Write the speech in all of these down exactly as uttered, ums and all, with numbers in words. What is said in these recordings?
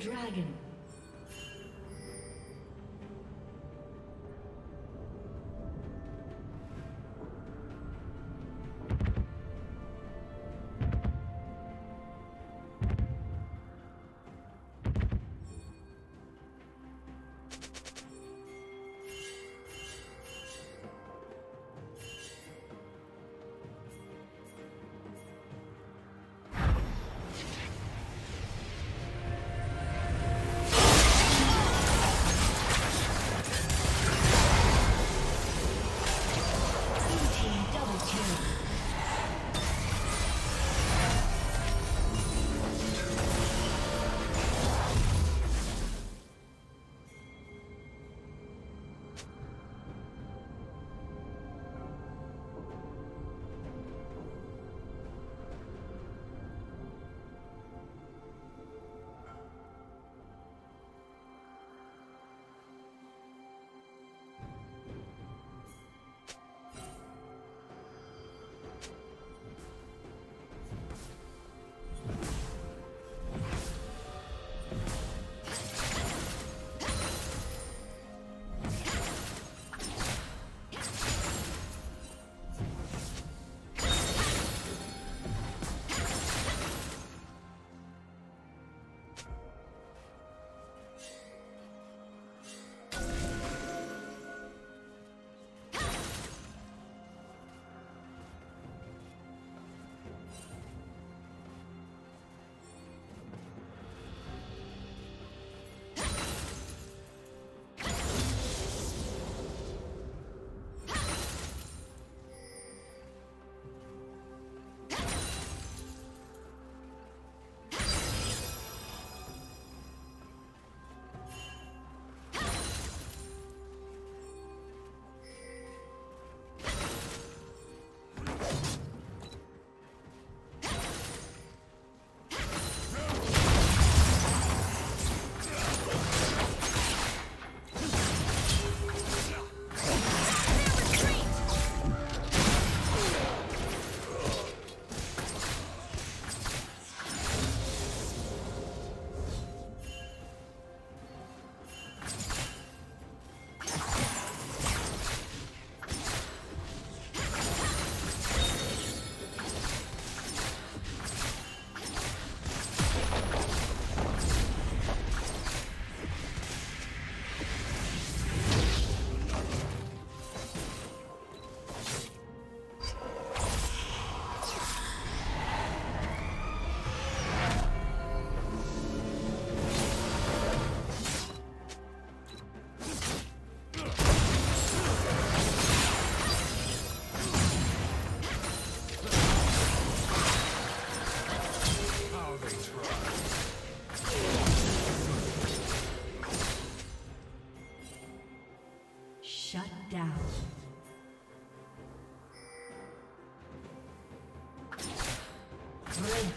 Dragon.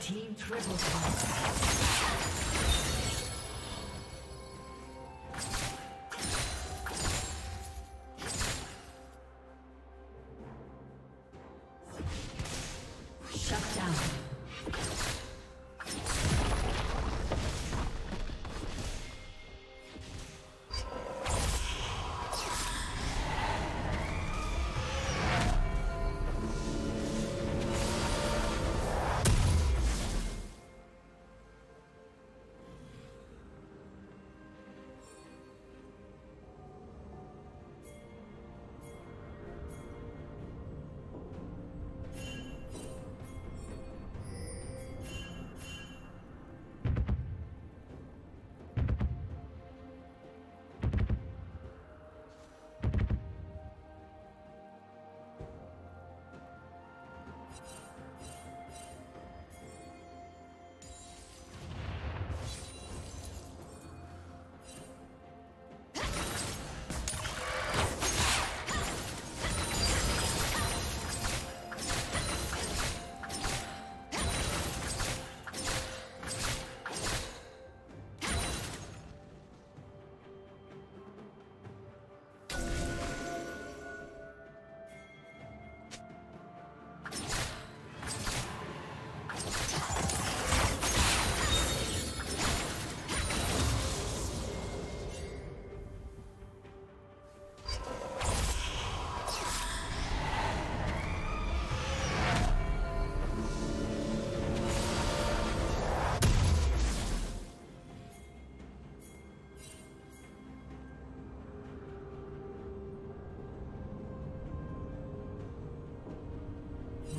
Team Triple Kill.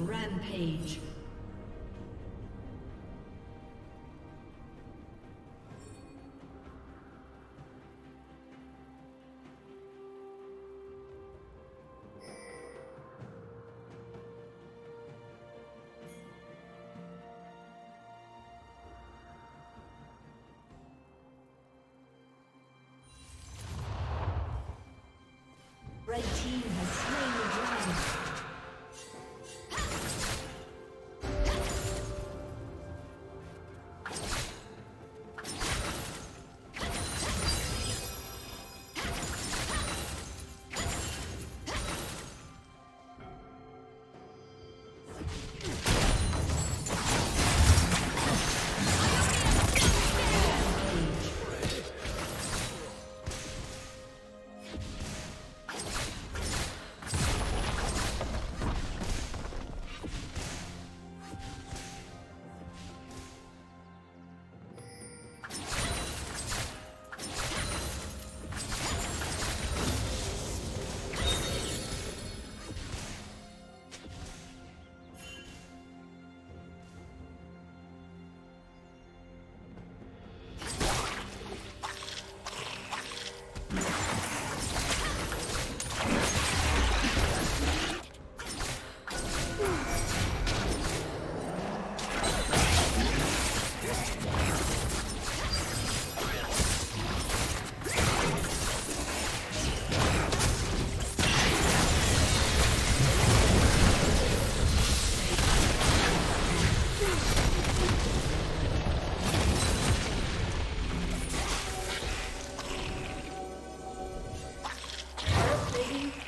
Rampage. Red team has slain the dragon.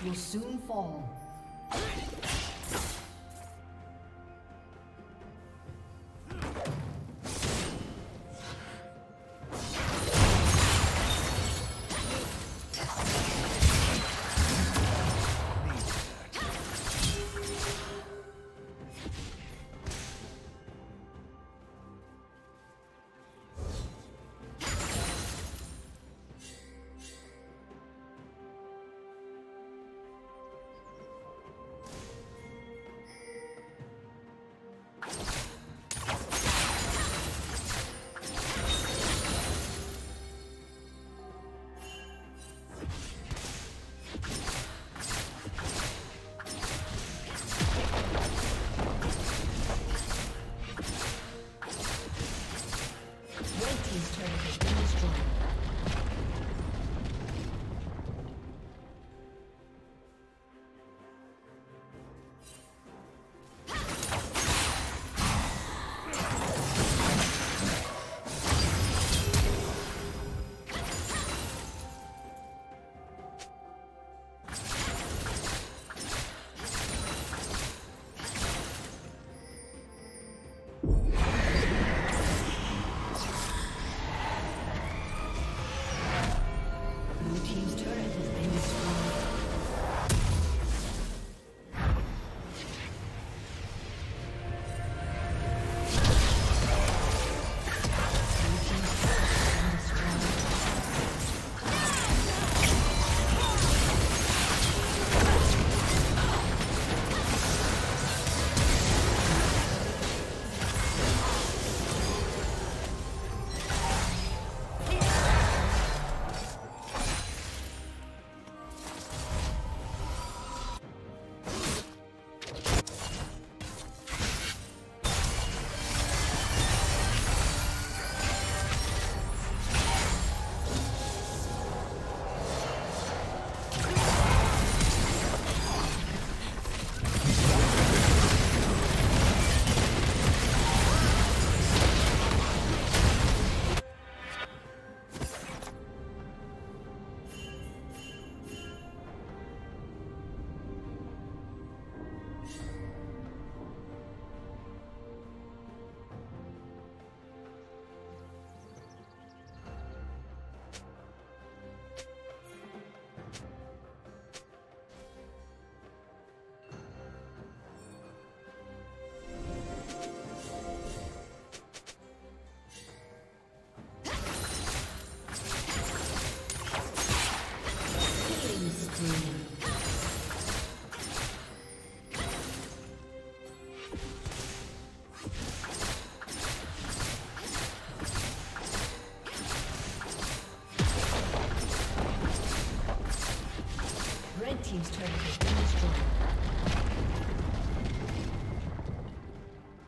Will soon fall.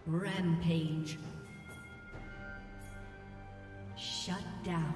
Rampage. Shut down.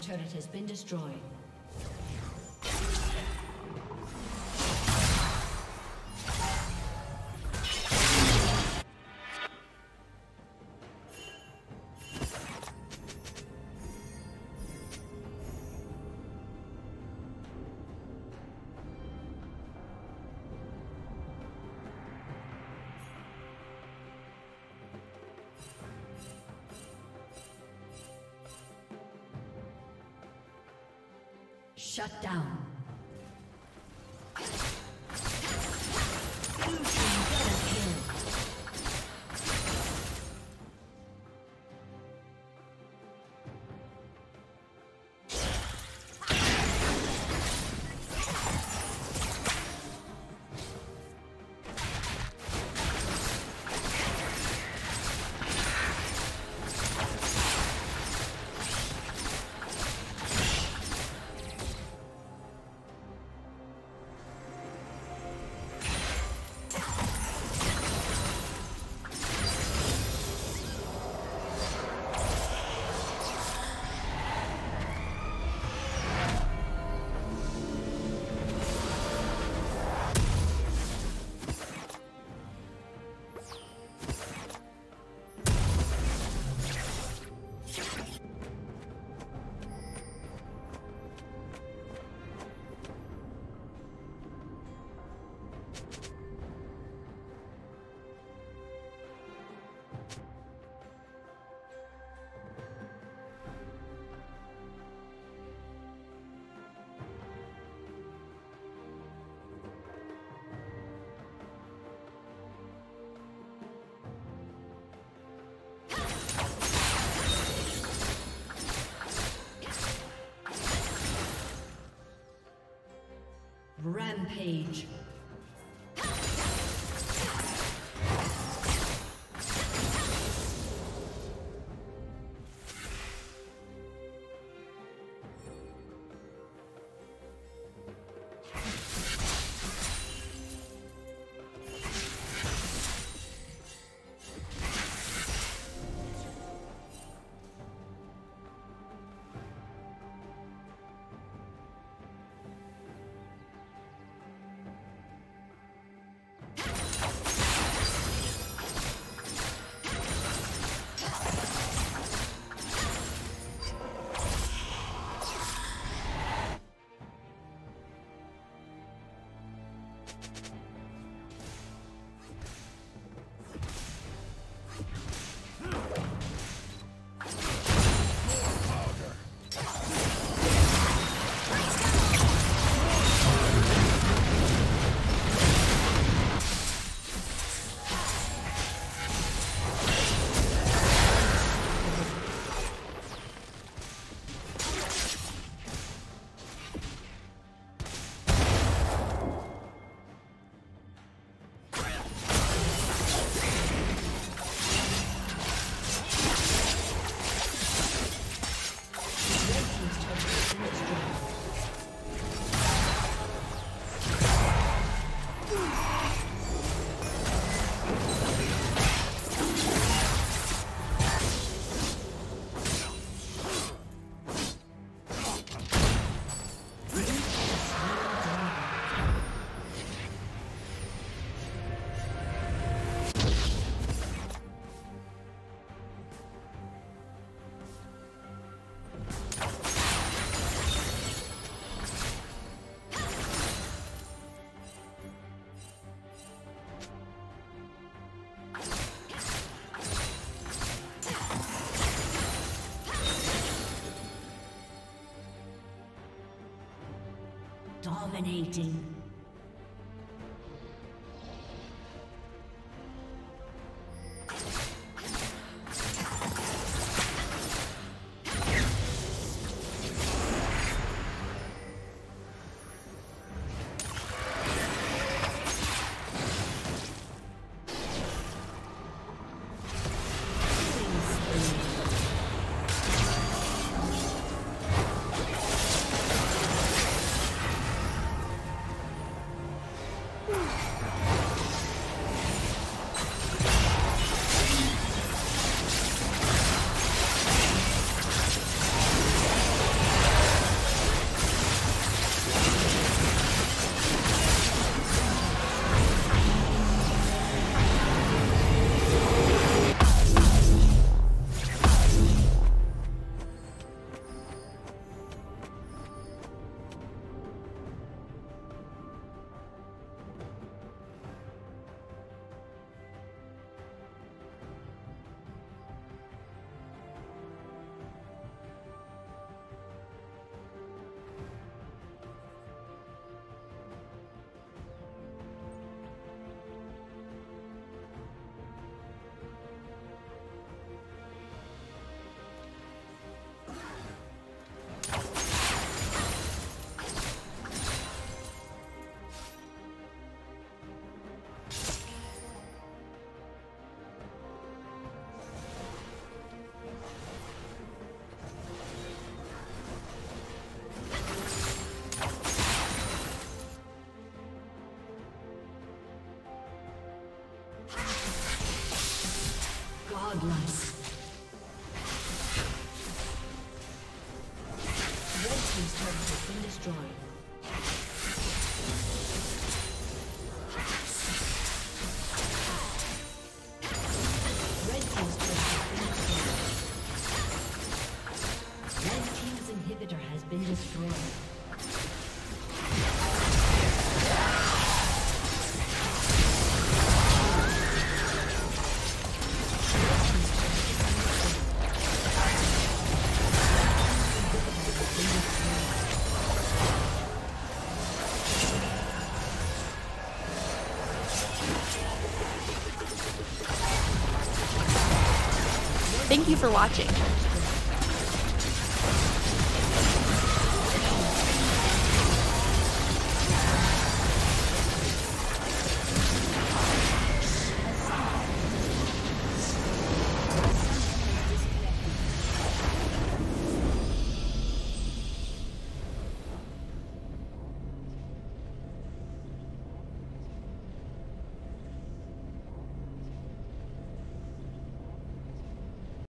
Turret has been destroyed. Shut down. Page. Dominating. Godless. Red team's turret has been destroyed. Thank you for watching.